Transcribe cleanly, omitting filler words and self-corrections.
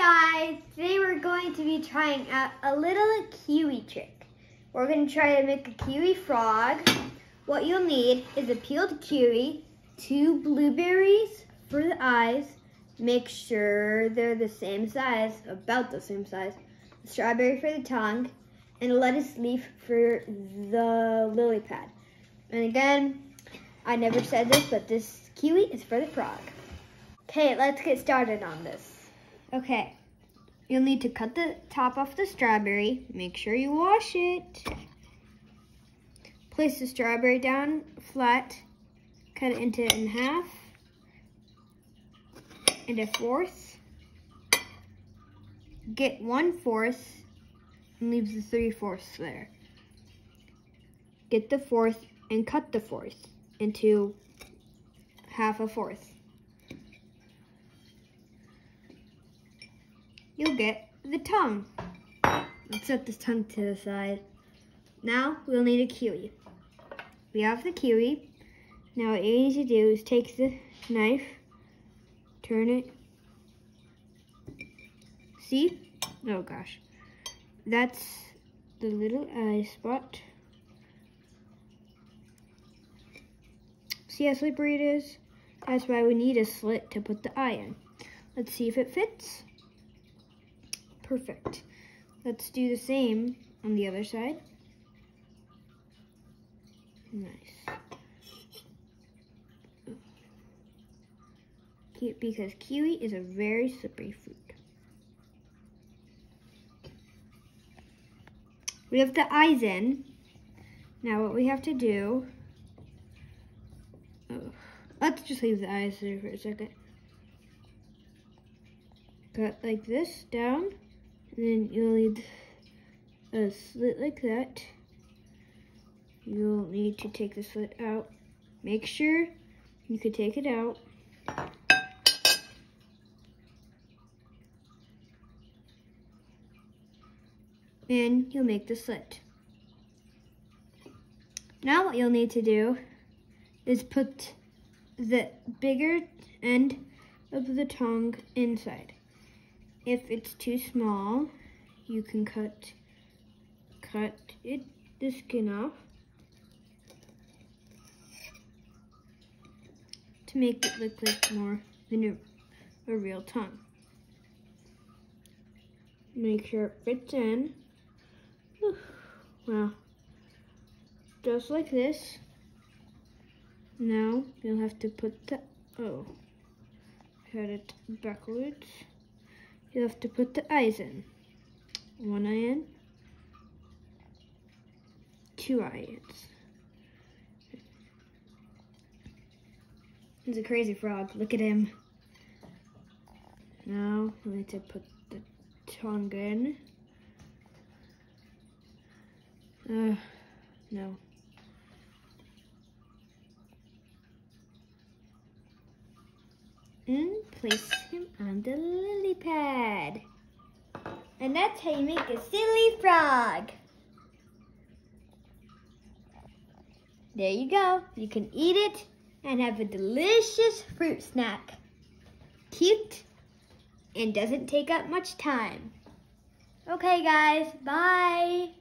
Hi guys, today we're going to be trying out a little kiwi trick. We're going to try to make a kiwi frog. What you'll need is a peeled kiwi, two blueberries for the eyes, make sure they're the same size, about the same size, a strawberry for the tongue, and a lettuce leaf for the lily pad. And again, I never said this, but this kiwi is for the frog. Okay, let's get started on this. Okay, you'll need to cut the top off the strawberry. Make sure you wash it. Place the strawberry down flat. Cut it in half. And a fourth. Get 1/4 and leave the 3/4 there. Get the fourth and cut the fourth into half a fourth. You'll get the tongue. Let's set this tongue to the side. Now we'll need a kiwi. We have the kiwi. Now what you need to do is take the knife, turn it. See? Oh gosh. That's the little eye spot. See how slippery it is? That's why we need a slit to put the eye in. Let's see if it fits. Perfect. Let's do the same on the other side. Nice. Cute, because kiwi is a very slippery fruit. We have the eyes in. Now what we have to do, let's just leave the eyes there for a second. Cut like this down. Then you'll need a slit like that. You'll need to take the slit out. Make sure you can take it out. And you'll make the slit. Now what you'll need to do is put the bigger end of the tongue inside. If it's too small, you can cut the skin off to make it look like more than a real tongue. Make sure it fits in. Wow. Just like this. Now you'll have to put the, cut it backwards. You have to put the eyes in. One eye in. Two eyes. He's a crazy frog. Look at him. Now we need to put the tongue in. No. And place him on the lily pad. And that's how you make a silly frog. There you go. You can eat it and have a delicious fruit snack. Cute and doesn't take up much time. Okay guys, bye.